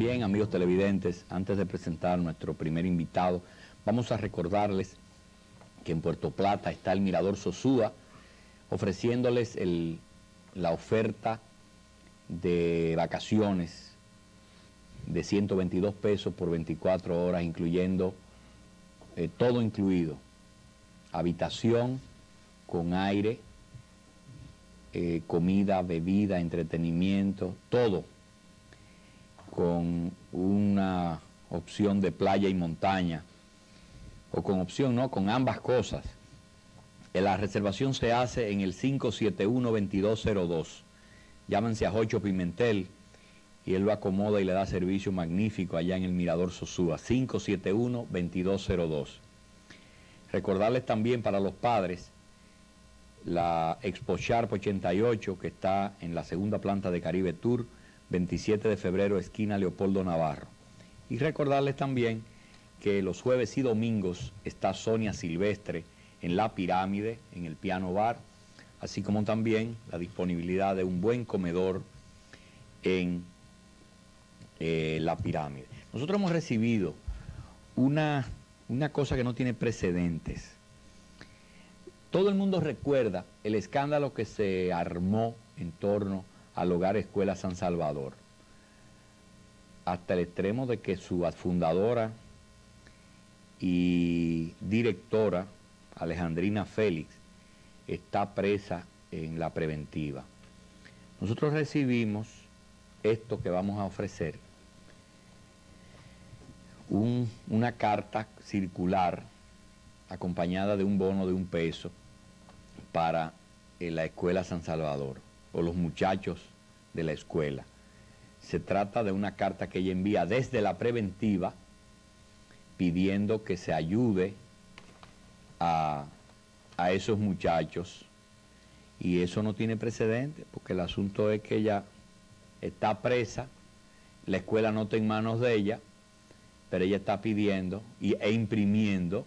Bien, amigos televidentes, antes de presentar a nuestro primer invitado, vamos a recordarles que en Puerto Plata está el Mirador Sosúa, ofreciéndoles la oferta de vacaciones de 122 pesos por 24 horas, incluyendo todo incluido, habitación con aire, comida, bebida, entretenimiento, todo, con una opción de playa y montaña, o con opción, no, con ambas cosas. La reservación se hace en el 571-2202. Llámense a Jocho Pimentel y él lo acomoda y le da servicio magnífico allá en el Mirador Sosúa, 571-2202. Recordarles también para los padres la Expo Sharp 88, que está en la segunda planta de Caribe Tour, 27 de febrero, esquina Leopoldo Navarro. Y recordarles también que los jueves y domingos está Sonia Silvestre en La Pirámide, en el Piano Bar, así como también la disponibilidad de un buen comedor en La Pirámide. Nosotros hemos recibido una cosa que no tiene precedentes. Todo el mundo recuerda el escándalo que se armó en torno al Hogar Escuela San Salvador, hasta el extremo de que su fundadora y directora, Alejandrina Félix, está presa en la preventiva. Nosotros recibimos esto que vamos a ofrecer, una carta circular acompañada de un bono de $1 para la Escuela San Salvador, o los muchachos de la escuela. Se trata de una carta que ella envía desde la preventiva, pidiendo que se ayude a esos muchachos, y eso no tiene precedente, porque el asunto es que ella está presa, la escuela no está en manos de ella, pero ella está pidiendo e imprimiendo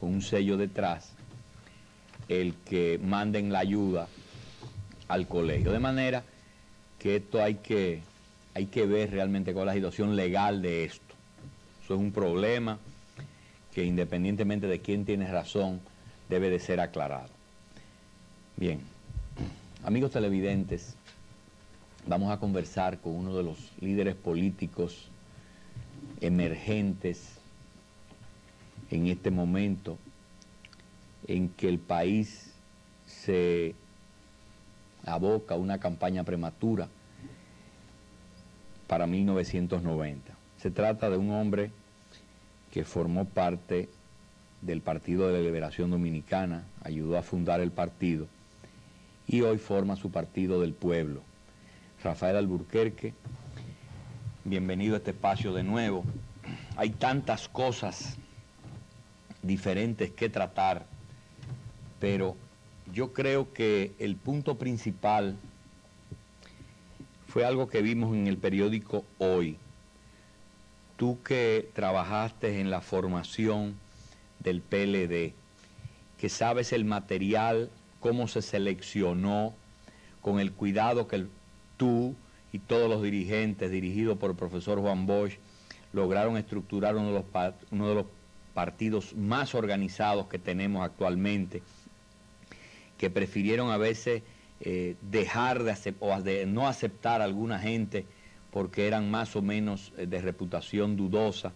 con un sello detrás el que manden la ayuda al colegio, de manera que esto hay que ver realmente cuál es la situación legal de esto. Eso es un problema que, independientemente de quién tiene razón, debe de ser aclarado. Bien, amigos televidentes, vamos a conversar con uno de los líderes políticos emergentes en este momento en que el país se aboca una campaña prematura para 1990. Se trata de un hombre que formó parte del Partido de la Liberación Dominicana, ayudó a fundar el partido y hoy forma su Partido del Pueblo. Rafael Alburquerque, bienvenido a este espacio de nuevo. Hay tantas cosas diferentes que tratar, pero yo creo que el punto principal fue algo que vimos en el periódico Hoy. Tú que trabajaste en la formación del PLD, que sabes el material, cómo se seleccionó, con el cuidado que tú y todos los dirigentes, dirigidos por el profesor Juan Bosch, lograron estructurar uno de los partidos más organizados que tenemos actualmente, que prefirieron a veces dejar de aceptar o de no aceptar a alguna gente porque eran más o menos de reputación dudosa,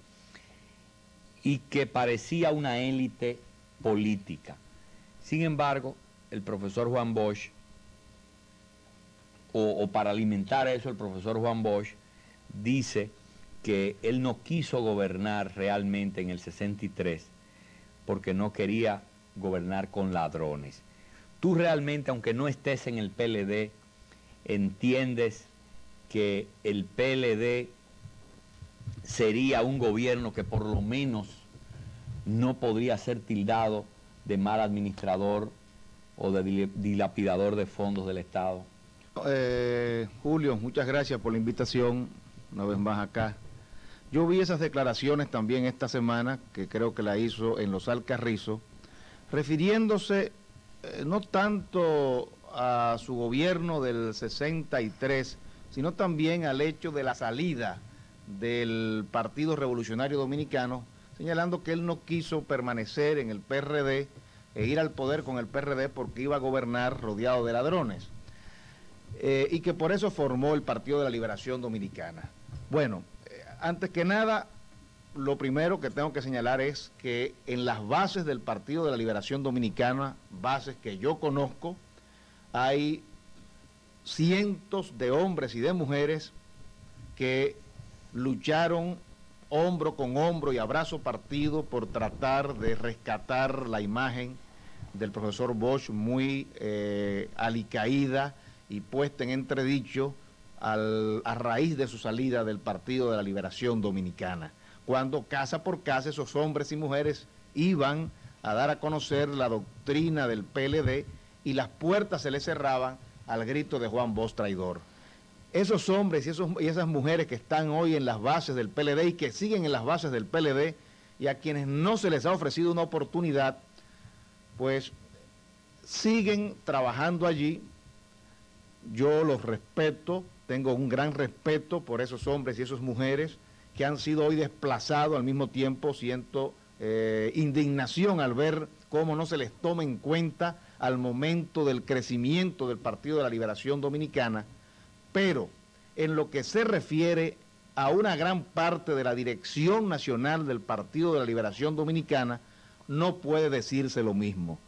y que parecía una élite política. Sin embargo, el profesor Juan Bosch, o para alimentar eso, el profesor Juan Bosch dice que él no quiso gobernar realmente en el 63 porque no quería gobernar con ladrones. Tú realmente, aunque no estés en el PLD, entiendes que el PLD sería un gobierno que por lo menos no podría ser tildado de mal administrador o de dilapidador de fondos del Estado. Julio, muchas gracias por la invitación una vez más acá. Yo vi esas declaraciones también esta semana, que creo que la hizo en Los Alcarrizos, refiriéndose no tanto a su gobierno del 63, sino también al hecho de la salida del Partido Revolucionario Dominicano, señalando que él no quiso permanecer en el PRD e ir al poder con el PRD porque iba a gobernar rodeado de ladrones, y que por eso formó el Partido de la Liberación Dominicana. Bueno, antes que nada, lo primero que tengo que señalar es que en las bases del Partido de la Liberación Dominicana, bases que yo conozco, hay cientos de hombres y de mujeres que lucharon hombro con hombro y abrazo partido por tratar de rescatar la imagen del profesor Bosch, muy alicaída y puesta en entredicho a raíz de su salida del Partido de la Liberación Dominicana, cuando casa por casa esos hombres y mujeres iban a dar a conocer la doctrina del PLD y las puertas se les cerraban al grito de Juan Bosch traidor. Esos hombres y esas mujeres que están hoy en las bases del PLD y que siguen en las bases del PLD y a quienes no se les ha ofrecido una oportunidad, pues siguen trabajando allí. Yo los respeto, tengo un gran respeto por esos hombres y esas mujeres que han sido hoy desplazados. Al mismo tiempo siento indignación al ver cómo no se les toma en cuenta al momento del crecimiento del Partido de la Liberación Dominicana. Pero en lo que se refiere a una gran parte de la dirección nacional del Partido de la Liberación Dominicana, no puede decirse lo mismo.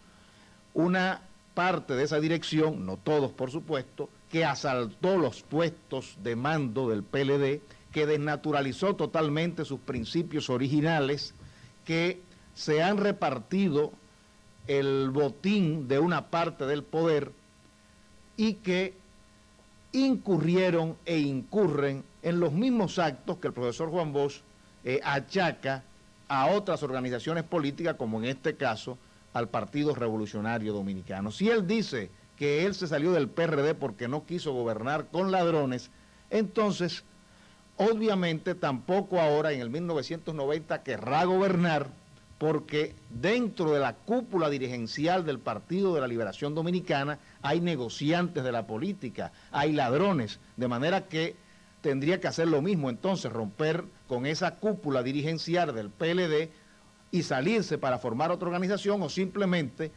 Una parte de esa dirección, no todos por supuesto, que asaltó los puestos de mando del PLD, que desnaturalizó totalmente sus principios originales, que se han repartido el botín de una parte del poder y que incurrieron e incurren en los mismos actos que el profesor Juan Bosch achaca a otras organizaciones políticas, como en este caso al Partido Revolucionario Dominicano. Si él dice que él se salió del PRD porque no quiso gobernar con ladrones, entonces obviamente tampoco ahora en el 1990 querrá gobernar, porque dentro de la cúpula dirigencial del Partido de la Liberación Dominicana hay negociantes de la política, hay ladrones, de manera que tendría que hacer lo mismo entonces, romper con esa cúpula dirigencial del PLD y salirse para formar otra organización, o simplemente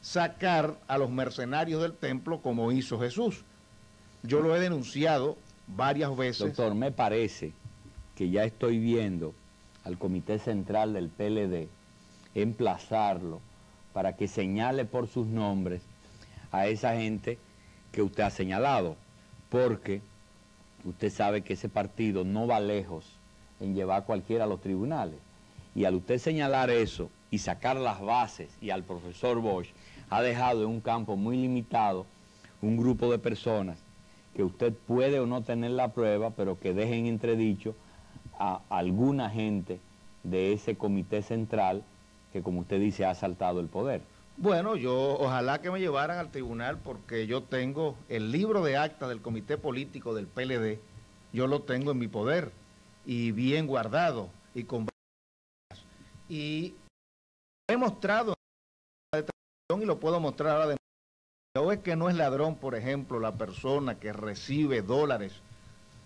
sacar a los mercenarios del templo como hizo Jesús. Yo lo he denunciado varias veces. Doctor, me parece que ya estoy viendo al Comité Central del PLD emplazarlo para que señale por sus nombres a esa gente que usted ha señalado, porque usted sabe que ese partido no va lejos en llevar a cualquiera a los tribunales, y al usted señalar eso y sacar las bases y al profesor Bosch, ha dejado en un campo muy limitado un grupo de personas que usted puede o no tener la prueba, pero que dejen entredicho a alguna gente de ese comité central que, como usted dice, ha asaltado el poder. Bueno, yo ojalá que me llevaran al tribunal, porque yo tengo el libro de actas del comité político del PLD, yo lo tengo en mi poder, y bien guardado, y con... y he mostrado y lo puedo mostrar ahora de... Yo es que no es ladrón, por ejemplo, la persona que recibe dólares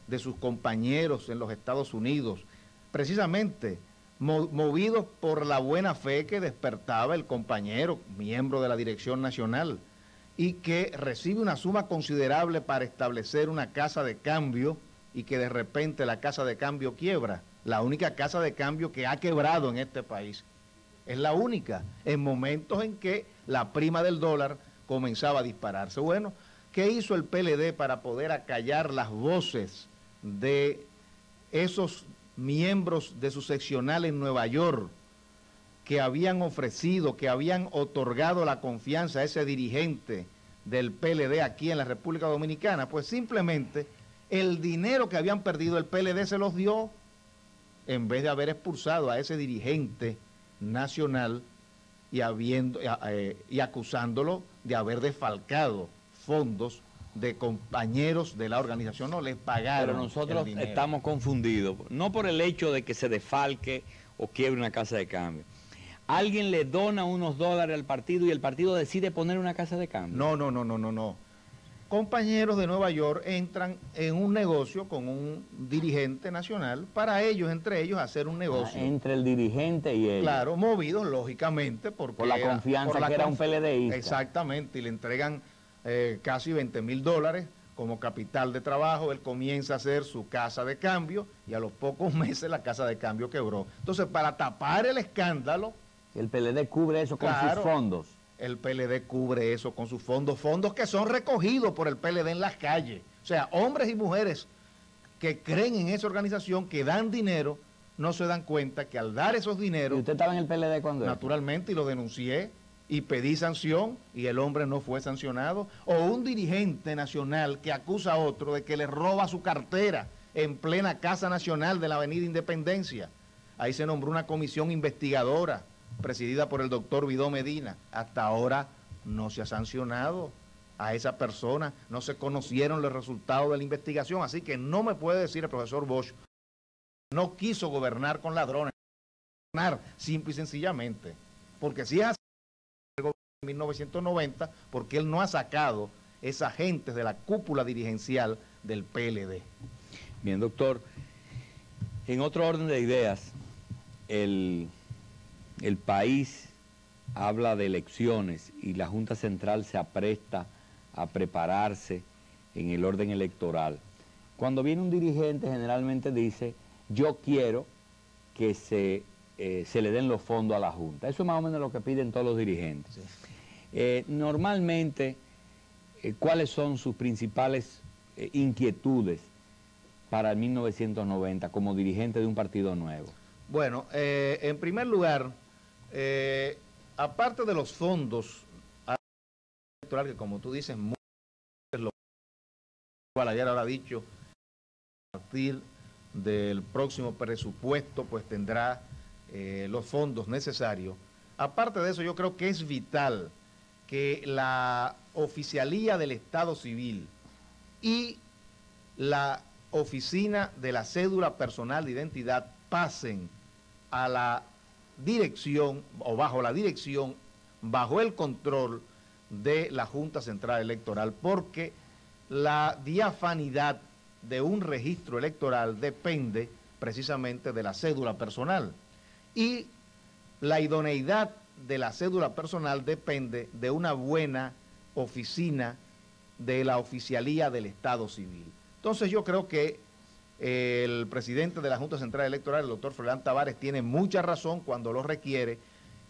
de sus compañeros en los Estados Unidos, precisamente movidos por la buena fe que despertaba el compañero, miembro de la dirección nacional, y que recibe una suma considerable para establecer una casa de cambio y que de repente la casa de cambio quiebra. La única casa de cambio que ha quebrado en este país, es la única, en momentos en que la prima del dólar comenzaba a dispararse. Bueno, ¿qué hizo el PLD para poder acallar las voces de esos miembros de su seccional en Nueva York que habían ofrecido, que habían otorgado la confianza a ese dirigente del PLD aquí en la República Dominicana? Pues simplemente el dinero que habían perdido el PLD se los dio, en vez de haber expulsado a ese dirigente nacional y acusándolo de haber desfalcado fondos de compañeros de la organización. No les pagaron. Pero nosotros estamos confundidos, no por el hecho de que se desfalque o quiebre una casa de cambio. Alguien le dona unos dólares al partido y el partido decide poner una casa de cambio. No, no, no, no, no, no. compañeros de Nueva York entran en un negocio con un dirigente nacional para ellos, entre ellos, hacer un negocio. Ah, entre el dirigente y él. Claro, movidos, lógicamente, porque por la confianza que era un PLDista. Exactamente, y le entregan casi $20.000 como capital de trabajo. Él comienza a hacer su casa de cambio y a los pocos meses la casa de cambio quebró. Entonces, para tapar el escándalo... El PLD cubre eso con sus fondos. El PLD cubre eso con sus fondos, fondos que son recogidos por el PLD en las calles. O sea, hombres y mujeres que creen en esa organización, que dan dinero, no se dan cuenta que al dar esos dineros... ¿Y usted estaba en el PLD cuando? Naturalmente, y lo denuncié, y pedí sanción, y el hombre no fue sancionado. O un dirigente nacional que acusa a otro de que le roba su cartera en plena Casa Nacional de la Avenida Independencia. Ahí se nombró una comisión investigadora, presidida por el doctor Vidó Medina. Hasta ahora no se ha sancionado a esa persona, no se conocieron los resultados de la investigación, así que no me puede decir el profesor Bosch no quiso gobernar con ladrones, simple y sencillamente, porque si es así, el gobierno en 1990, porque él no ha sacado esa gente de la cúpula dirigencial del PLD. Bien, doctor, en otro orden de ideas, el país habla de elecciones y la Junta Central se apresta a prepararse en el orden electoral. Cuando viene un dirigente, generalmente dice, yo quiero que se le den los fondos a la Junta. Eso es más o menos lo que piden todos los dirigentes. Sí. Normalmente, ¿cuáles son sus principales inquietudes para el 1990 como dirigente de un partido nuevo? Bueno, en primer lugar, aparte de los fondos electorales, que como tú dices, Balaguer ahora ha dicho, a partir del próximo presupuesto, pues tendrá los fondos necesarios. Aparte de eso, yo creo que es vital que la Oficialía del Estado Civil y la Oficina de la Cédula Personal de Identidad pasen a la dirección o bajo la dirección, bajo el control de la Junta Central Electoral, porque la diafanidad de un registro electoral depende precisamente de la cédula personal y la idoneidad de la cédula personal depende de una buena oficina de la Oficialía del Estado Civil. Entonces yo creo que el presidente de la Junta Central Electoral, el doctor Froilán Tavares, tiene mucha razón cuando lo requiere,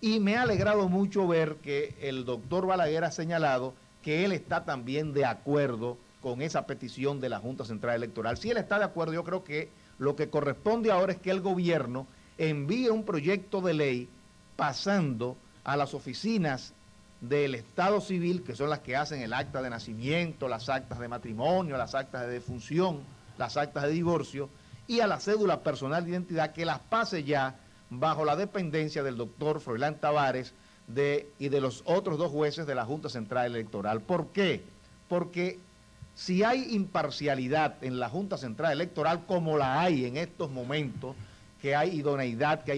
y me ha alegrado mucho ver que el doctor Balaguer ha señalado que él está también de acuerdo con esa petición de la Junta Central Electoral. Si él está de acuerdo, yo creo que lo que corresponde ahora es que el gobierno envíe un proyecto de ley pasando a las oficinas del Estado Civil, que son las que hacen el acta de nacimiento, las actas de matrimonio, las actas de defunción, las actas de divorcio, y a la cédula personal de identidad, que las pase ya bajo la dependencia del doctor Froilán Tavares y de los otros dos jueces de la Junta Central Electoral. ¿Por qué? Porque si hay imparcialidad en la Junta Central Electoral, como la hay en estos momentos, que hay idoneidad, que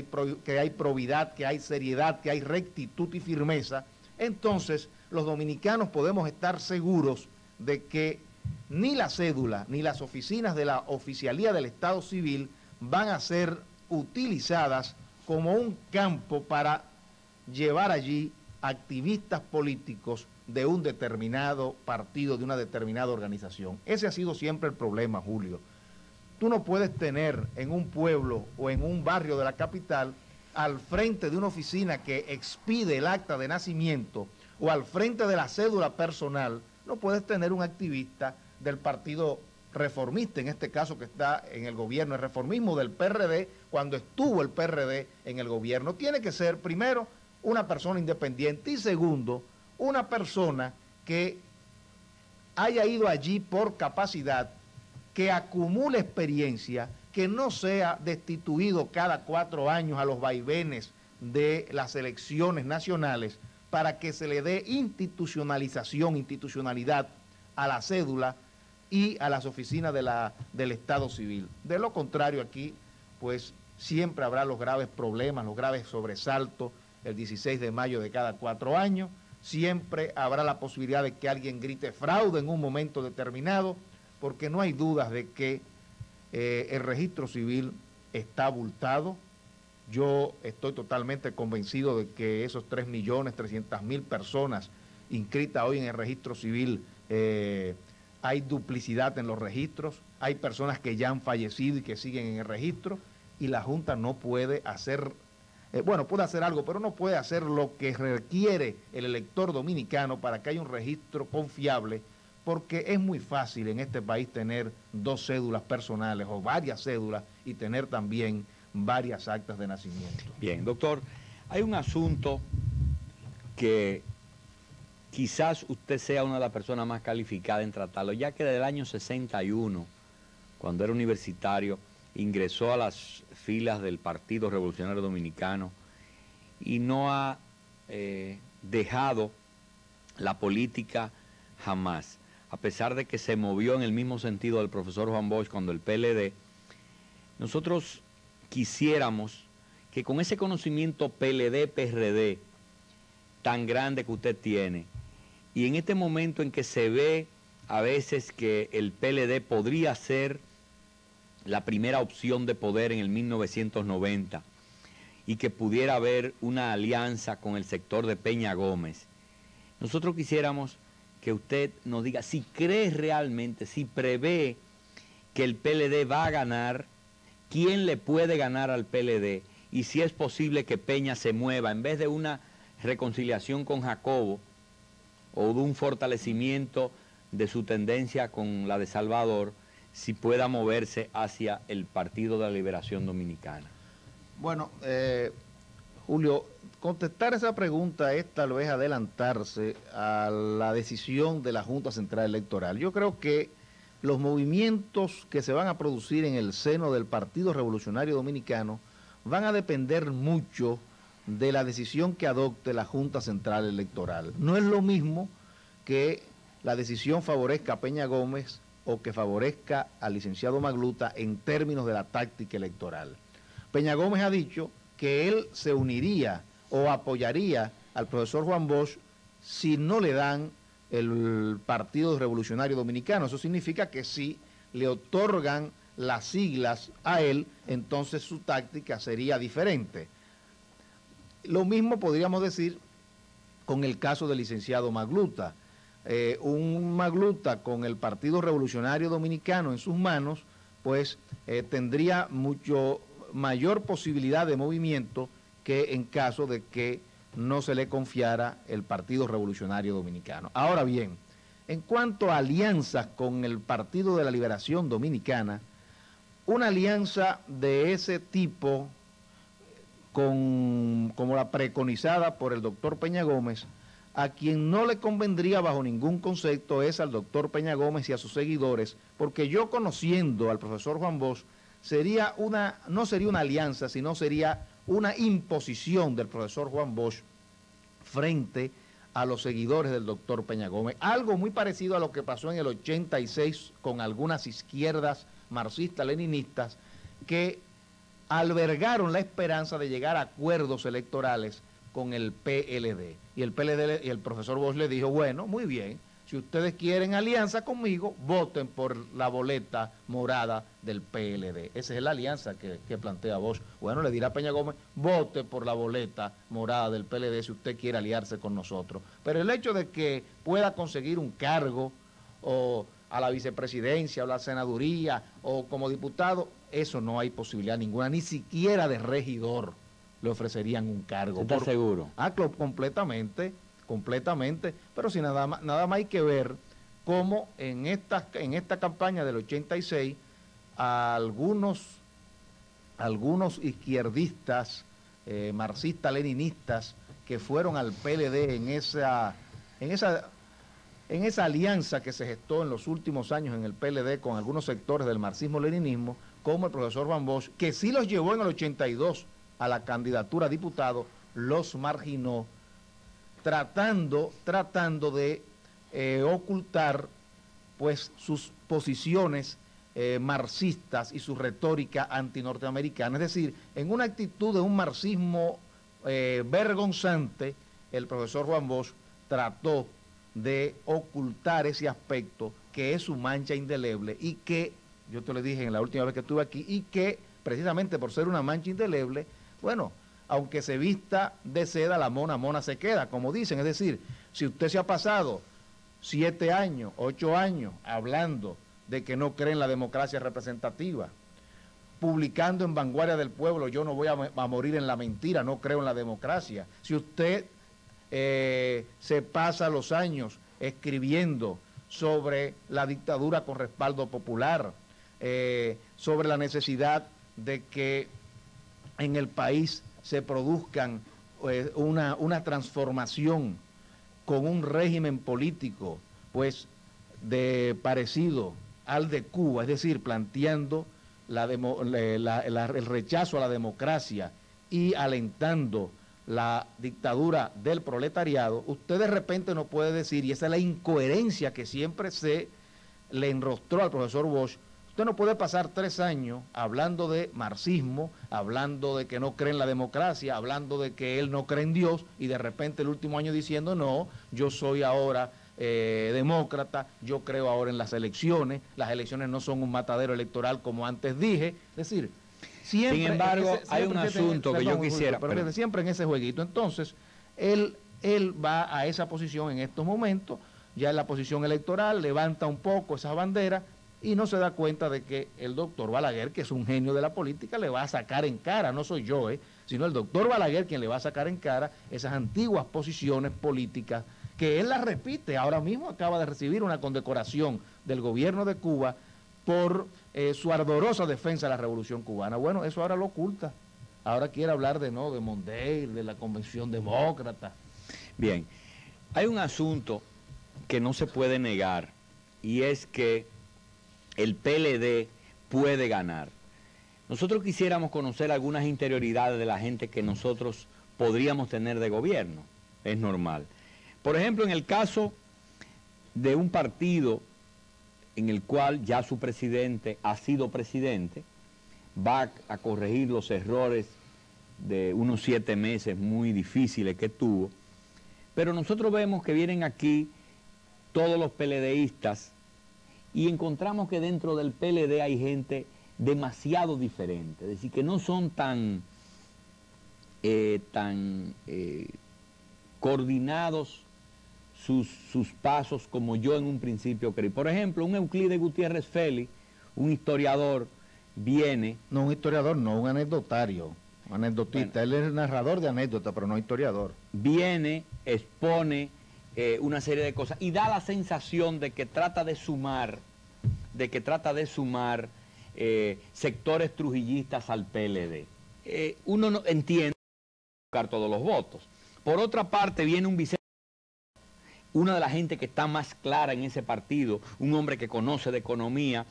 hay probidad, que hay seriedad, que hay rectitud y firmeza, entonces los dominicanos podemos estar seguros de que ni la cédula, ni las oficinas de la Oficialía del Estado Civil van a ser utilizadas como un campo para llevar allí activistas políticos de un determinado partido, de una determinada organización. Ese ha sido siempre el problema, Julio. Tú no puedes tener en un pueblo o en un barrio de la capital, al frente de una oficina que expide el acta de nacimiento o al frente de la cédula personal, no puedes tener un activista del partido reformista, en este caso que está en el gobierno, el reformismo del PRD, cuando estuvo el PRD en el gobierno. Tiene que ser, primero, una persona independiente y, segundo, una persona que haya ido allí por capacidad, que acumule experiencia, que no sea destituido cada 4 años a los vaivenes de las elecciones nacionales, para que se le dé institucionalidad a la cédula y a las oficinas del Estado Civil. De lo contrario, aquí pues siempre habrá los graves problemas, los graves sobresaltos el 16 de mayo de cada 4 años, siempre habrá la posibilidad de que alguien grite fraude en un momento determinado, porque no hay dudas de que el registro civil está abultado. Yo estoy totalmente convencido de que esos 3.300.000 personas inscritas hoy en el registro civil, hay duplicidad en los registros, hay personas que ya han fallecido y que siguen en el registro, y la Junta no puede hacer, bueno, puede hacer algo, pero no puede hacer lo que requiere el elector dominicano para que haya un registro confiable, porque es muy fácil en este país tener dos cédulas personales o varias cédulas y tener también varias actas de nacimiento. Bien, doctor, hay un asunto que quizás usted sea una de las personas más calificadas en tratarlo, ya que desde el año 61, cuando era universitario, ingresó a las filas del Partido Revolucionario Dominicano y no ha dejado la política jamás, a pesar de que se movió en el mismo sentido del profesor Juan Bosch cuando el PLD. Nosotros quisiéramos que con ese conocimiento PLD-PRD tan grande que usted tiene, y en este momento en que se ve a veces que el PLD podría ser la primera opción de poder en el 1990 y que pudiera haber una alianza con el sector de Peña Gómez, nosotros quisiéramos que usted nos diga si cree realmente, si prevé que el PLD va a ganar, quién le puede ganar al PLD y si es posible que Peña se mueva en vez de una reconciliación con Jacobo o de un fortalecimiento de su tendencia con la de Salvador, si pueda moverse hacia el Partido de la Liberación Dominicana. Bueno, Julio, contestar esa pregunta es tal vez adelantarse a la decisión de la Junta Central Electoral. Yo creo que los movimientos que se van a producir en el seno del Partido Revolucionario Dominicano van a depender mucho de la decisión que adopte la Junta Central Electoral. No es lo mismo que la decisión favorezca a Peña Gómez o que favorezca al licenciado Majluta en términos de la táctica electoral. Peña Gómez ha dicho que él se uniría o apoyaría al profesor Juan Bosch si no le dan el Partido Revolucionario Dominicano. Eso significa que si le otorgan las siglas a él, entonces su táctica sería diferente. Lo mismo podríamos decir con el caso del licenciado Majluta. Un Majluta con el Partido Revolucionario Dominicano en sus manos, pues tendría mucho mayor posibilidad de movimiento que en caso de que no se le confiara el Partido Revolucionario Dominicano. Ahora bien, en cuanto a alianzas con el Partido de la Liberación Dominicana, una alianza de ese tipo, como la preconizada por el doctor Peña Gómez, a quien no le convendría bajo ningún concepto es al doctor Peña Gómez y a sus seguidores, porque yo, conociendo al profesor Juan Bosch, sería no sería una alianza, sino sería una imposición del profesor Juan Bosch frente a los seguidores del doctor Peña Gómez. Algo muy parecido a lo que pasó en el 86 con algunas izquierdas marxistas-leninistas que albergaron la esperanza de llegar a acuerdos electorales con el PLD. Y el PLD y el profesor Bosch le dijo: bueno, muy bien, si ustedes quieren alianza conmigo, voten por la boleta morada del PLD. Esa es la alianza que plantea Bosch. Bueno, le dirá Peña Gómez: vote por la boleta morada del PLD si usted quiere aliarse con nosotros. Pero el hecho de que pueda conseguir un cargo o a la vicepresidencia o la senaduría o como diputado, eso no hay posibilidad ninguna, ni siquiera de regidor le ofrecerían un cargo. ¿Estás seguro? Ah, completamente, pero si nada más hay que ver cómo en esta campaña del 86 algunos izquierdistas, marxistas-leninistas que fueron al PLD en esa alianza que se gestó en los últimos años en el PLD con algunos sectores del marxismo-leninismo, como el profesor Juan Bosch, que sí los llevó en el 82 a la candidatura a diputado, los marginó, tratando de ocultar pues sus posiciones marxistas y su retórica antinorteamericana. Es decir, en una actitud de un marxismo vergonzante, el profesor Juan Bosch trató de ocultar ese aspecto que es su mancha indeleble y que, yo te lo dije en la última vez que estuve aquí, y que precisamente por ser una mancha indeleble, bueno, aunque se vista de seda, la mona, mona se queda, como dicen. Es decir, si usted se ha pasado 7 años, 8 años hablando de que no cree en la democracia representativa, publicando en Vanguardia del Pueblo, yo no voy a morir en la mentira, no creo en la democracia. Si usted se pasa los años escribiendo sobre la dictadura con respaldo popular, sobre la necesidad de que en el país se produzcan una transformación con un régimen político pues de parecido al de Cuba, es decir, planteando el rechazo a la democracia y alentando la dictadura del proletariado, usted de repente no puede decir, y esa es la incoherencia que siempre se le enrostró al profesor Bosch, usted no puede pasar 3 años hablando de marxismo, hablando de que no cree en la democracia, hablando de que él no cree en Dios, y de repente el último año diciendo, no, yo soy ahora demócrata, yo creo ahora en las elecciones no son un matadero electoral como antes dije, es decir, siempre, sin embargo, hay un asunto que yo quisiera, pero siempre en ese jueguito. Entonces, él va a esa posición en estos momentos, ya en la posición electoral, levanta un poco esas banderas y no se da cuenta de que el doctor Balaguer, que es un genio de la política, le va a sacar en cara, no soy yo, sino el doctor Balaguer quien le va a sacar en cara esas antiguas posiciones políticas que él las repite. Ahora mismo acaba de recibir una condecoración del gobierno de Cuba por su ardorosa defensa de la Revolución Cubana. Bueno, eso ahora lo oculta. Ahora quiere hablar de Mondale, de la Convención Demócrata. Bien, hay un asunto que no se puede negar, y es que el PLD puede ganar. Nosotros quisiéramos conocer algunas interioridades de la gente que nosotros podríamos tener de gobierno. Es normal. Por ejemplo, en el caso de un partido en el cual ya su presidente ha sido presidente, va a corregir los errores de unos 7 meses muy difíciles que tuvo, pero nosotros vemos que vienen aquí todos los PLDistas y encontramos que dentro del PLD hay gente demasiado diferente, es decir, que no son tan coordinados sus pasos como yo en un principio creí. Por ejemplo, un Euclides Gutiérrez Félix, un historiador, viene... No, un historiador no, un anecdotario, un anecdotista. Bueno, él es el narrador de anécdotas, pero no historiador. Viene, expone una serie de cosas y da la sensación de que trata de sumar, sectores trujillistas al PLD. Uno no entiende buscar todos los votos. Por otra parte, viene un Vicente, una de la gente que está más clara en ese partido, un hombre que conoce de economía,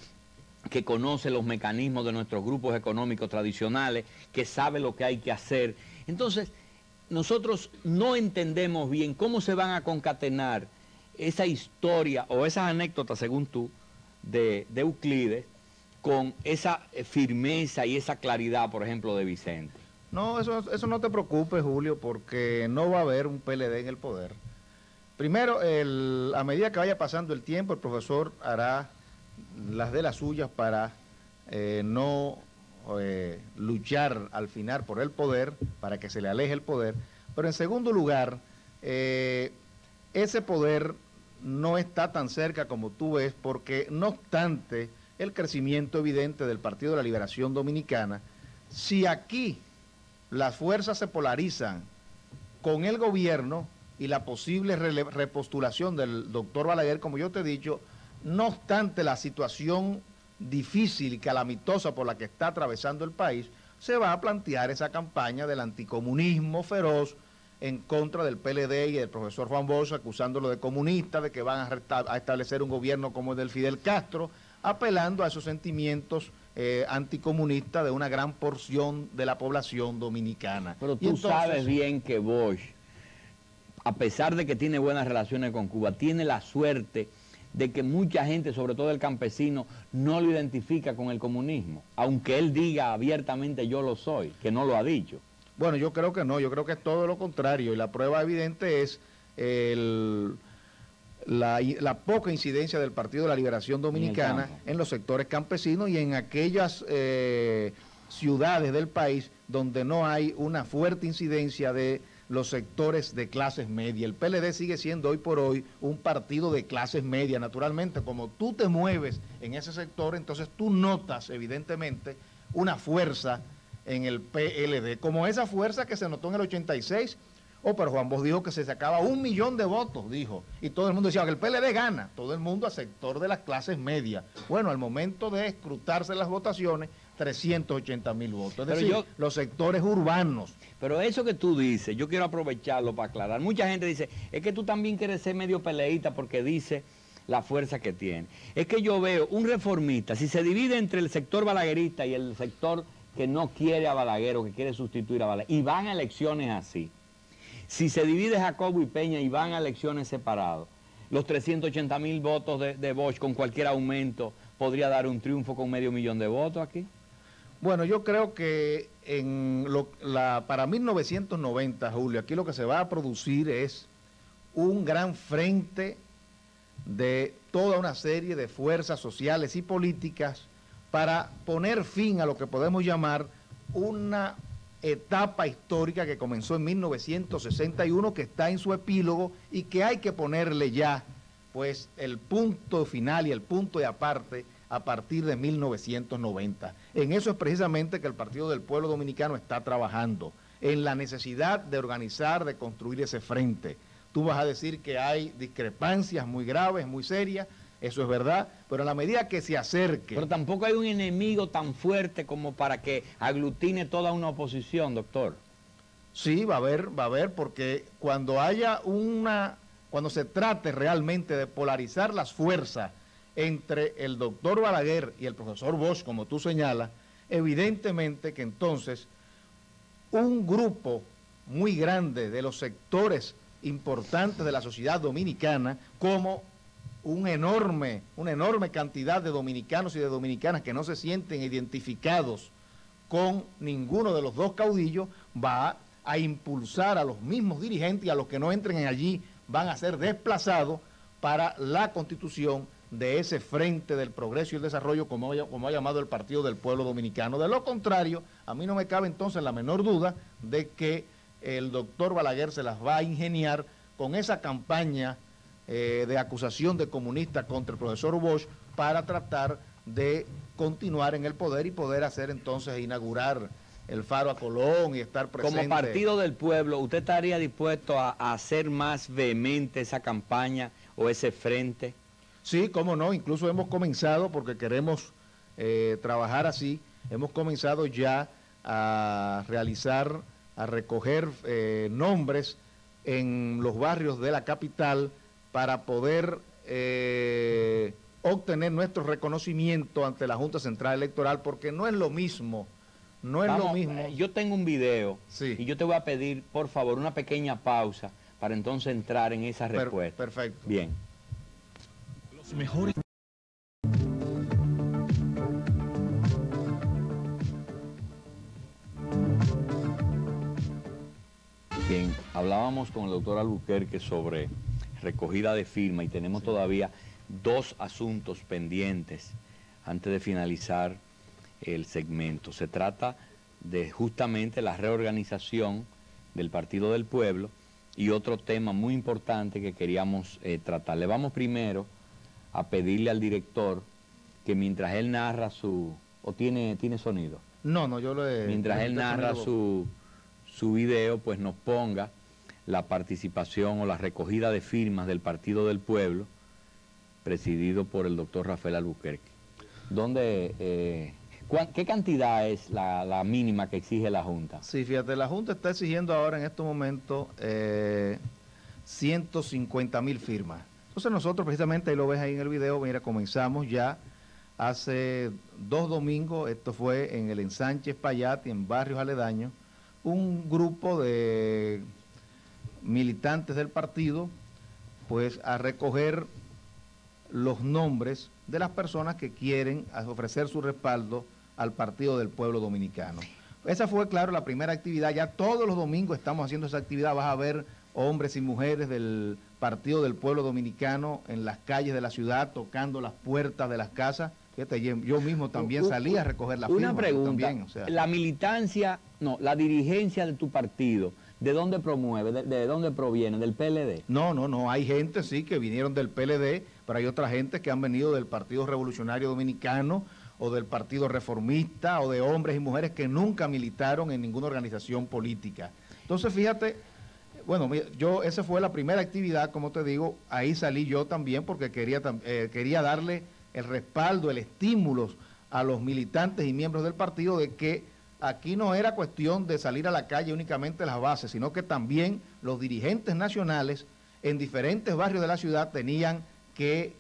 que conoce los mecanismos de nuestros grupos económicos tradicionales, que sabe lo que hay que hacer. Entonces, nosotros no entendemos bien cómo se van a concatenar esa historia o esas anécdotas, según tú, de Euclides, con esa firmeza y esa claridad, por ejemplo, de Vicente. No, eso no te preocupes, Julio, porque no va a haber un PLD en el poder. Primero, a medida que vaya pasando el tiempo, el profesor hará las de las suyas para no luchar al final por el poder, para que se le aleje el poder. Pero en segundo lugar, ese poder no está tan cerca como tú ves, porque no obstante el crecimiento evidente del Partido de la Liberación Dominicana, si aquí las fuerzas se polarizan con el gobierno y la posible repostulación del doctor Balaguer, como yo te he dicho, no obstante la situación difícil y calamitosa por la que está atravesando el país, se va a plantear esa campaña del anticomunismo feroz en contra del PLD y del profesor Juan Bosch, acusándolo de comunista, de que van a establecer un gobierno como el del Fidel Castro, apelando a esos sentimientos anticomunistas de una gran porción de la población dominicana. Pero tú entonces sabes bien que Bosch, a pesar de que tiene buenas relaciones con Cuba, tiene la suerte de que mucha gente, sobre todo el campesino, no lo identifica con el comunismo, aunque él diga abiertamente yo lo soy, que no lo ha dicho. Bueno, yo creo que no, yo creo que es todo lo contrario, y la prueba evidente es la poca incidencia del Partido de la Liberación Dominicana en los sectores campesinos y en aquellas ciudades del país donde no hay una fuerte incidencia de los sectores de clases medias. El PLD sigue siendo hoy por hoy un partido de clases medias. Naturalmente, como tú te mueves en ese sector, entonces tú notas evidentemente una fuerza en el PLD, como esa fuerza que se notó en el 86, pero Juan Bosch dijo que se sacaba 1 millón de votos, dijo, y todo el mundo decía que el PLD gana, todo el mundo al sector de las clases medias. Bueno, al momento de escrutarse las votaciones, 380.000 votos, es decir, los sectores urbanos. Pero eso que tú dices, yo quiero aprovecharlo para aclarar. Mucha gente dice, es que tú también quieres ser medio peleísta porque dice la fuerza que tiene. Es que yo veo un reformista, si se divide entre el sector balaguerista y el sector que no quiere a Balaguer o que quiere sustituir a Balaguer, y van a elecciones así. Si se divide Jacobo y Peña y van a elecciones separados, los 380.000 votos de Bosch con cualquier aumento podría dar un triunfo con 500.000 de votos aquí. Bueno, yo creo que para 1990, Julio, aquí lo que se va a producir es un gran frente de toda una serie de fuerzas sociales y políticas para poner fin a lo que podemos llamar una etapa histórica que comenzó en 1961, que está en su epílogo y que hay que ponerle ya pues el punto final y el punto de aparte a partir de 1990. En eso es precisamente que el Partido del Pueblo Dominicano está trabajando, en la necesidad de organizar, de construir ese frente. Tú vas a decir que hay discrepancias muy graves, muy serias, eso es verdad, pero a la medida que se acerque... Pero tampoco hay un enemigo tan fuerte como para que aglutine toda una oposición, doctor. Sí, va a haber, porque cuando haya cuando se trate realmente de polarizar las fuerzas entre el doctor Balaguer y el profesor Bosch, como tú señalas, evidentemente que entonces un grupo muy grande de los sectores importantes de la sociedad dominicana, como una enorme cantidad de dominicanos y de dominicanas que no se sienten identificados con ninguno de los dos caudillos, va a impulsar a los mismos dirigentes y a los que no entren allí van a ser desplazados para la constitución de ese frente del progreso y el desarrollo, como ha llamado el Partido del Pueblo Dominicano. De lo contrario, a mí no me cabe entonces la menor duda de que el doctor Balaguer se las va a ingeniar con esa campaña de acusación de comunista contra el profesor Bosch para tratar de continuar en el poder y poder hacer entonces inaugurar el Faro a Colón y estar presente. Como Partido del Pueblo, ¿usted estaría dispuesto a hacer más vehemente esa campaña o ese frente? Sí, cómo no, incluso hemos comenzado, porque queremos trabajar así, hemos comenzado ya a recoger nombres en los barrios de la capital para poder obtener nuestro reconocimiento ante la Junta Central Electoral, porque no es lo mismo, no es lo mismo. Yo tengo un video, sí, y yo te voy a pedir, por favor, una pequeña pausa para entonces entrar en esa respuesta. Perfecto. Bien. Mejor. Bien, hablábamos con el doctor Alburquerque sobre recogida de firma y tenemos todavía 2 asuntos pendientes antes de finalizar el segmento. Se trata de justamente la reorganización del Partido del Pueblo y otro tema muy importante que queríamos tratar. Le vamos primero a pedirle al director que mientras él narra su... ¿O tiene sonido? No, yo lo he... Mientras él narra su video, pues nos ponga la participación o la recogida de firmas del Partido del Pueblo, presidido por el doctor Rafael Alburquerque. ¿Dónde, ¿qué cantidad es la mínima que exige la Junta? Sí, fíjate, la Junta está exigiendo ahora en estos momentos 150.000 firmas. Entonces nosotros precisamente, ahí lo ves ahí en el video, mira, comenzamos ya hace 2 domingos, esto fue en el ensanche Espaillat y en barrios aledaños, un grupo de militantes del partido, pues a recoger los nombres de las personas que quieren ofrecer su respaldo al Partido del Pueblo Dominicano. Esa fue, claro, la primera actividad, ya todos los domingos estamos haciendo esa actividad, vas a ver hombres y mujeres del Partido del Pueblo Dominicano en las calles de la ciudad, tocando las puertas de las casas. Fíjate, yo mismo también salí a recoger las firmas. Una pregunta, también, o sea, la militancia, no, la dirigencia de tu partido, ¿de dónde promueve? ¿De dónde proviene? ¿Del PLD? No, hay gente sí que vinieron del PLD, pero hay otra gente que han venido del Partido Revolucionario Dominicano o del Partido Reformista o de hombres y mujeres que nunca militaron en ninguna organización política. Entonces, fíjate, bueno, yo esa fue la primera actividad, como te digo, ahí salí yo también porque quería darle el respaldo, el estímulo a los militantes y miembros del partido de que aquí no era cuestión de salir a la calle únicamente las bases, sino que también los dirigentes nacionales en diferentes barrios de la ciudad tenían que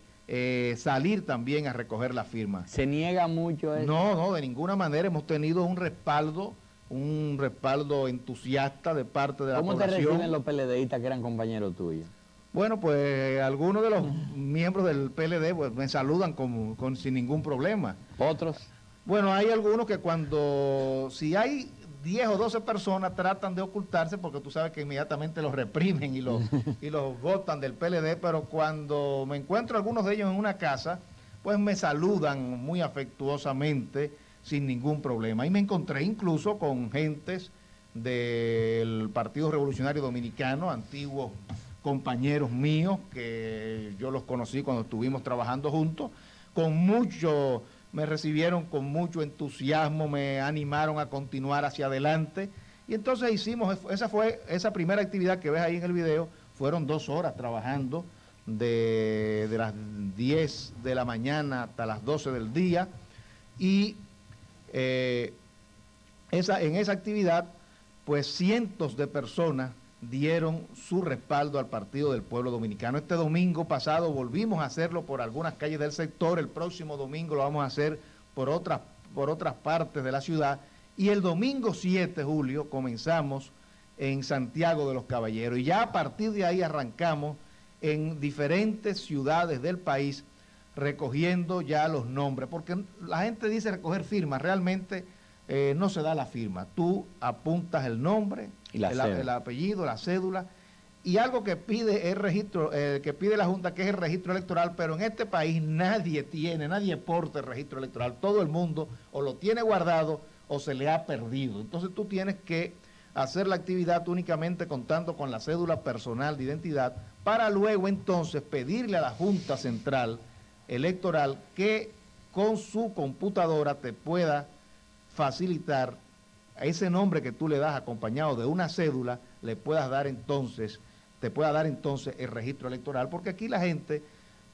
salir también a recoger la firma. ¿Se niega mucho eso? No, de ninguna manera. Hemos tenido un respaldo entusiasta de parte de la población. ¿Cómo te reciben los PLDistas que eran compañeros tuyos? Bueno, pues algunos de los miembros del PLD pues, me saludan sin ningún problema. ¿Otros? Bueno, hay algunos que si hay 10 o 12 personas tratan de ocultarse porque tú sabes que inmediatamente los reprimen y los botan del PLD, pero cuando me encuentro algunos de ellos en una casa, pues me saludan muy afectuosamente sin ningún problema. Y me encontré incluso con gentes del Partido Revolucionario Dominicano, antiguos compañeros míos que yo los conocí cuando estuvimos trabajando juntos, me recibieron con mucho entusiasmo, me animaron a continuar hacia adelante y entonces hicimos, esa primera actividad que ves ahí en el video, fueron 2 horas trabajando de las 10 de la mañana hasta las 12 del día y en esa actividad pues cientos de personas dieron su respaldo al Partido del Pueblo Dominicano. Este domingo pasado volvimos a hacerlo por algunas calles del sector, el próximo domingo lo vamos a hacer por otras partes de la ciudad y el domingo 7 de julio comenzamos en Santiago de los Caballeros y ya a partir de ahí arrancamos en diferentes ciudades del país recogiendo ya los nombres, porque la gente dice recoger firmas, realmente no se da la firma, tú apuntas el nombre, el apellido, la cédula y algo que pide la Junta, que es el registro electoral, pero en este país nadie porta el registro electoral, todo el mundo o lo tiene guardado o se le ha perdido, entonces tú tienes que hacer la actividad únicamente contando con la cédula personal de identidad para luego entonces pedirle a la Junta Central Electoral que con su computadora te pueda facilitar a ese nombre que tú le das acompañado de una cédula, te pueda dar entonces el registro electoral, porque aquí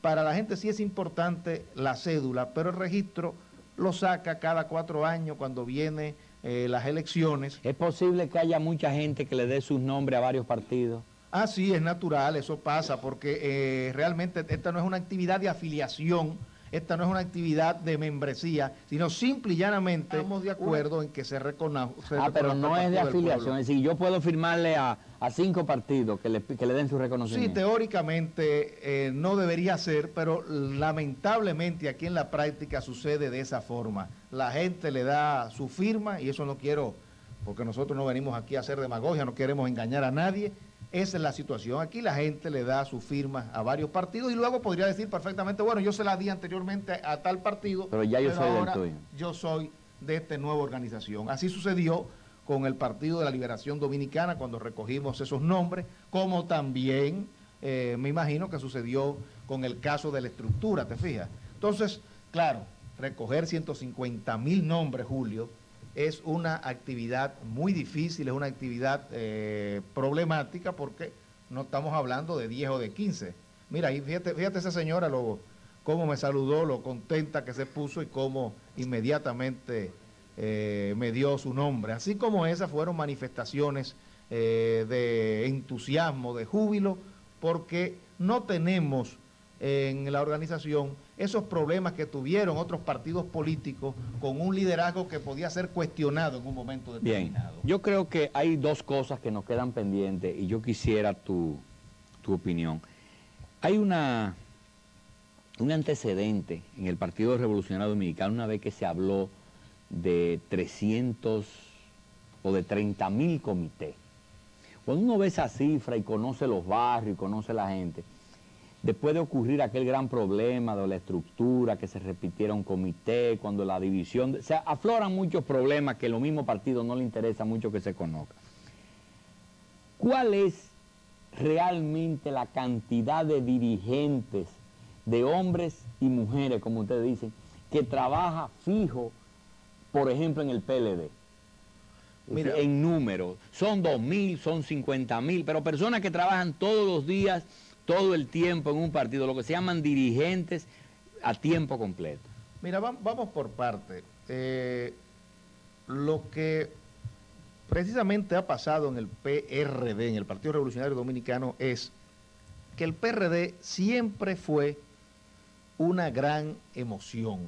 para la gente sí es importante la cédula, pero el registro lo saca cada 4 años cuando vienen las elecciones. ¿Es posible que haya mucha gente que le dé sus nombres a varios partidos? Ah, sí, es natural, eso pasa, porque realmente esta no es una actividad de afiliación, esta no es una actividad de membresía, sino simple y llanamente estamos de acuerdo en que se reconozca. Pero no es de afiliación, es decir, yo puedo firmarle a 5 partidos que le den su reconocimiento. Sí, teóricamente no debería ser, pero lamentablemente aquí en la práctica sucede de esa forma. La gente le da su firma y eso no quiero, porque nosotros no venimos aquí a hacer demagogia, no queremos engañar a nadie. Esa es la situación. Aquí la gente le da sus firmas a varios partidos y luego podría decir perfectamente, bueno, yo se la di anteriormente a tal partido, pero ya yo soy ahora del tuyo. Yo soy de esta nueva organización. Así sucedió con el Partido de la Liberación Dominicana cuando recogimos esos nombres, como también me imagino que sucedió con el caso de la estructura, ¿te fijas? Entonces, claro, recoger 150.000 nombres, Julio, es una actividad muy difícil, es una actividad problemática porque no estamos hablando de 10 o de 15. Mira, y fíjate esa señora, cómo me saludó, lo contenta que se puso y cómo inmediatamente me dio su nombre. Así como esas fueron manifestaciones de entusiasmo, de júbilo, porque no tenemos en la organización esos problemas que tuvieron otros partidos políticos con un liderazgo que podía ser cuestionado en un momento determinado. Bien, yo creo que hay 2 cosas que nos quedan pendientes y yo quisiera tu opinión. Hay un antecedente en el Partido Revolucionario Dominicano, una vez que se habló de 300 o de 30.000 comités. Cuando uno ve esa cifra y conoce los barrios y conoce la gente, después de ocurrir aquel gran problema de la estructura, que se repitiera un comité, cuando la división... O sea, afloran muchos problemas que a los mismos partidos no les interesa mucho que se conozca. ¿Cuál es realmente la cantidad de dirigentes, de hombres y mujeres, como ustedes dicen, que trabaja fijo, por ejemplo, en el PLD? Mira, en número, son 2.000, son 50.000, pero personas que trabajan todos los días, todo el tiempo en un partido, lo que se llaman dirigentes a tiempo completo. Mira, vamos por parte. Lo que precisamente ha pasado en el PRD, en el Partido Revolucionario Dominicano, es que el PRD siempre fue una gran emoción.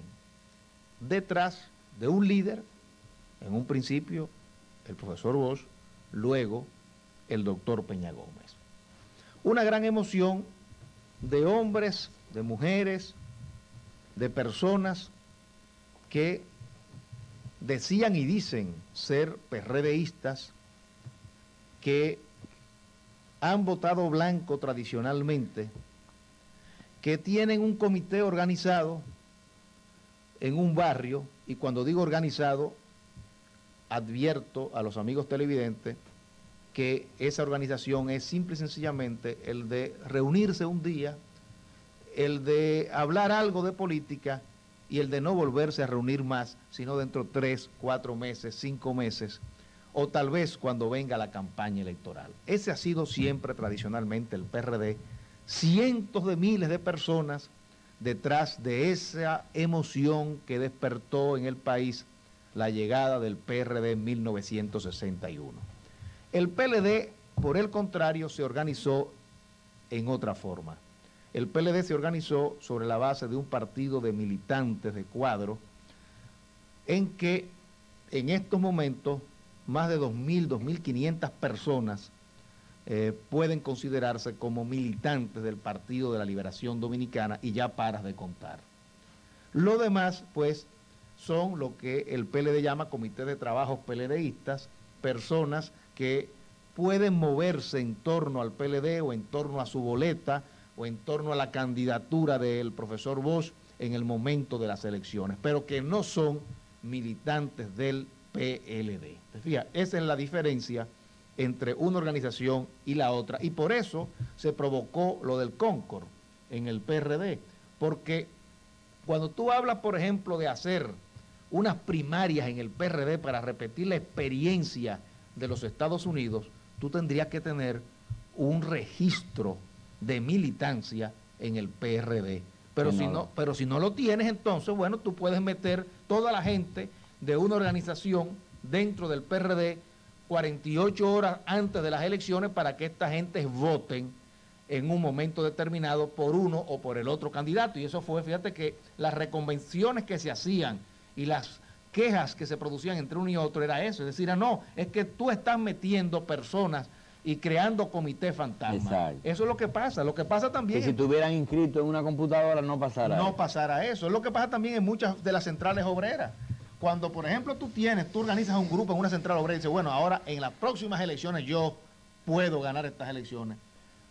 Detrás de un líder, en un principio el profesor Bosch, luego el doctor Peña Gómez. Una gran emoción de hombres, de mujeres, de personas que decían y dicen ser PRDistas, que han votado blanco tradicionalmente, que tienen un comité organizado en un barrio, y cuando digo organizado, advierto a los amigos televidentes que esa organización es simple y sencillamente el de reunirse un día, el de hablar algo de política y el de no volverse a reunir más, sino dentro de 3, 4 meses, 5 meses, o tal vez cuando venga la campaña electoral. Ese ha sido siempre tradicionalmente el PRD. Cientos de miles de personas detrás de esa emoción que despertó en el país la llegada del PRD en 1961. El PLD, por el contrario, se organizó en otra forma. El PLD se organizó sobre la base de un partido de militantes de cuadro, en que en estos momentos más de 2.000, 2.500 personas pueden considerarse como militantes del Partido de la Liberación Dominicana, y ya paras de contar. Lo demás, pues, son lo que el PLD llama comité de trabajos PLDistas, personas que pueden moverse en torno al PLD o en torno a su boleta o en torno a la candidatura del profesor Bosch en el momento de las elecciones, pero que no son militantes del PLD. Te fijas, esa es la diferencia entre una organización y la otra, y por eso se provocó lo del Concord en el PRD, porque cuando tú hablas, por ejemplo, de hacer unas primarias en el PRD para repetir la experiencia de los Estados Unidos, tú tendrías que tener un registro de militancia en el PRD. Pero, si no lo tienes, entonces, bueno, tú puedes meter toda la gente de una organización dentro del PRD 48 horas antes de las elecciones para que estas gentes voten en un momento determinado por uno o por el otro candidato. Y eso fue, fíjate que las reconvenciones que se hacían y las quejas que se producían entre uno y otro era eso, es decir, no, es que tú estás metiendo personas y creando comités fantasma. Exacto. Eso es lo que pasa. Lo que pasa también... Y si tuvieran inscrito en una computadora no pasara eso. No pasara eso. Es lo que pasa también en muchas de las centrales obreras. Cuando, por ejemplo, tú organizas un grupo en una central obrera y dices, bueno, ahora en las próximas elecciones yo puedo ganar estas elecciones.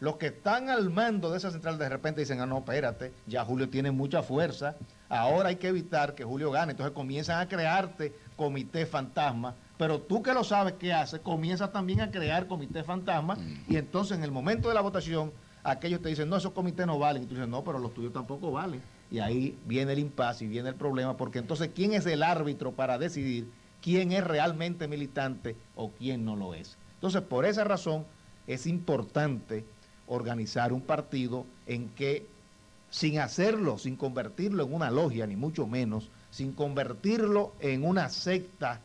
Los que están al mando de esa central de repente dicen, ah, no, espérate, ya Julio tiene mucha fuerza. Ahora hay que evitar que Julio gane. Entonces comienzan a crearte comités fantasma. Pero tú que lo sabes qué haces, comienzas también a crear comités fantasma. Y entonces en el momento de la votación, aquellos te dicen, no, esos comités no valen. Y tú dices, no, pero los tuyos tampoco valen. Y ahí viene el impasse y viene el problema. Porque entonces, ¿quién es el árbitro para decidir quién es realmente militante o quién no lo es? Entonces, por esa razón, es importante organizar un partido en que, sin hacerlo, sin convertirlo en una logia, ni mucho menos, sin convertirlo en una secta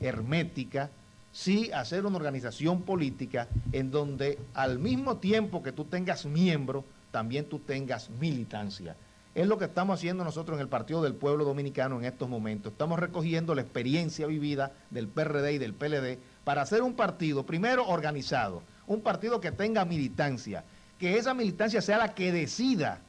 hermética, sí hacer una organización política en donde al mismo tiempo que tú tengas miembros, también tú tengas militancia. Es lo que estamos haciendo nosotros en el Partido del Pueblo Dominicano en estos momentos. Estamos recogiendo la experiencia vivida del PRD y del PLD para hacer un partido, primero organizado, un partido que tenga militancia, que esa militancia sea la que decida,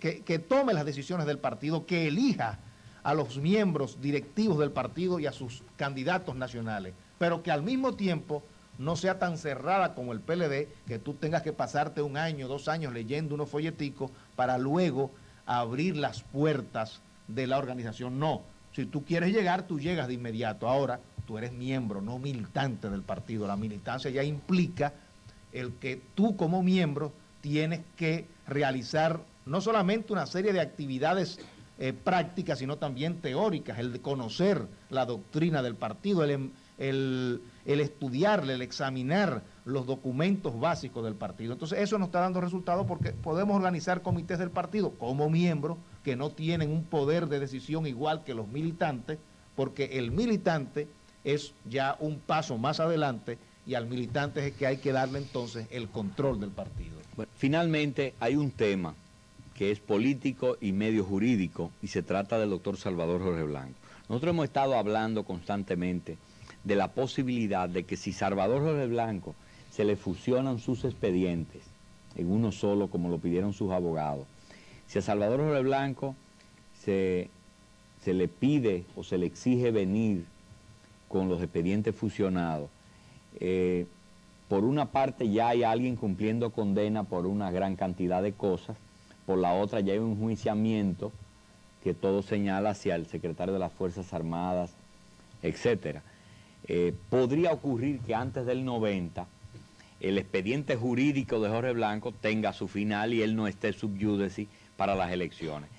que tome las decisiones del partido, que elija a los miembros directivos del partido y a sus candidatos nacionales. pero que al mismo tiempo no sea tan cerrada como el PLD, que tú tengas que pasarte un año, 2 años leyendo unos folleticos para luego abrir las puertas de la organización. No, si tú quieres llegar, tú llegas de inmediato. Ahora, tú eres miembro, no militante del partido. La militancia ya implica el que tú como miembro tienes que realizar no solamente una serie de actividades prácticas, sino también teóricas, el de conocer la doctrina del partido, el estudiarle, el examinar los documentos básicos del partido. Entonces eso nos está dando resultados porque podemos organizar comités del partido como miembros que no tienen un poder de decisión igual que los militantes, porque el militante es ya un paso más adelante y al militante es el que hay que darle entonces el control del partido. Bueno, finalmente hay un tema que es político y medio jurídico y se trata del doctor Salvador Jorge Blanco. Nosotros hemos estado hablando constantemente de la posibilidad de que si Salvador Jorge Blanco se le fusionan sus expedientes en uno solo, como lo pidieron sus abogados, si a Salvador Jorge Blanco se le pide o se le exige venir con los expedientes fusionados, por una parte ya hay alguien cumpliendo condena por una gran cantidad de cosas, por la otra ya hay un enjuiciamiento que todo señala hacia el secretario de las Fuerzas Armadas, etcétera. Podría ocurrir que antes del 90 el expediente jurídico de Jorge Blanco tenga su final y él no esté sub judice para las elecciones.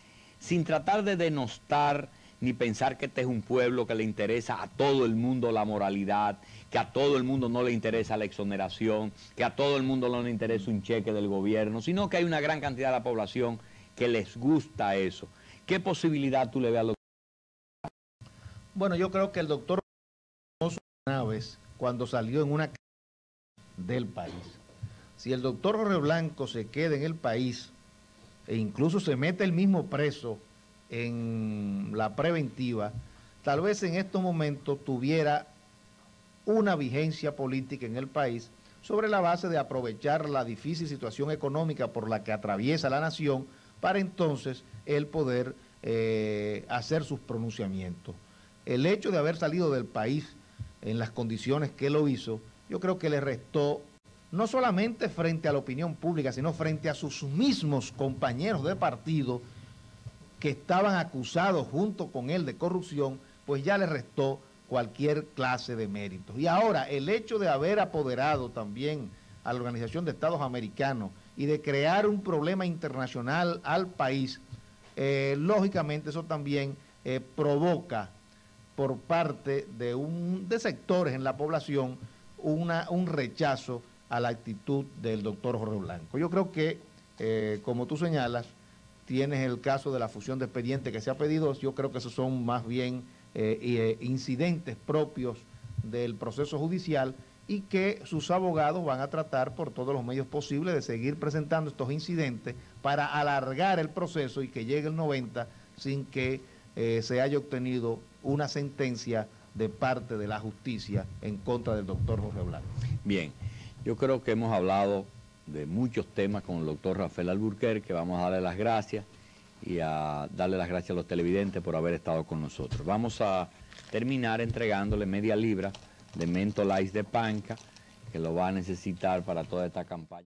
Sin tratar de denostar ni pensar que este es un pueblo que le interesa a todo el mundo la moralidad, que a todo el mundo no le interesa la exoneración, que a todo el mundo no le interesa un cheque del gobierno, sino que hay una gran cantidad de la población que les gusta eso. ¿Qué posibilidad tú le ves al doctor? Bueno, yo creo que el doctor una vez cuando salió en una del país. Si el doctor Jorge Blanco se queda en el país e incluso se mete el mismo preso en la preventiva, tal vez en estos momentos tuviera una vigencia política en el país sobre la base de aprovechar la difícil situación económica por la que atraviesa la nación para entonces él poder hacer sus pronunciamientos. El hecho de haber salido del país en las condiciones que lo hizo, yo creo que le restó, no solamente frente a la opinión pública, sino frente a sus mismos compañeros de partido que estaban acusados junto con él de corrupción, pues ya le restó cualquier clase de méritos. Y ahora, el hecho de haber apoderado también a la Organización de Estados Americanos y de crear un problema internacional al país, lógicamente eso también provoca por parte de sectores en la población un rechazo a la actitud del doctor Jorge Blanco. Yo creo que, como tú señalas, tienes el caso de la fusión de expedientes que se ha pedido. Yo creo que esos son más bien incidentes propios del proceso judicial y que sus abogados van a tratar por todos los medios posibles de seguir presentando estos incidentes para alargar el proceso y que llegue el 90 sin que se haya obtenido una sentencia de parte de la justicia en contra del doctor Jorge Blanco. Bien, yo creo que hemos hablado de muchos temas con el doctor Rafael Alburquerque, que vamos a darle las gracias y a darle las gracias a los televidentes por haber estado con nosotros. Vamos a terminar entregándole media libra de mentol ice de panca, que lo va a necesitar para toda esta campaña.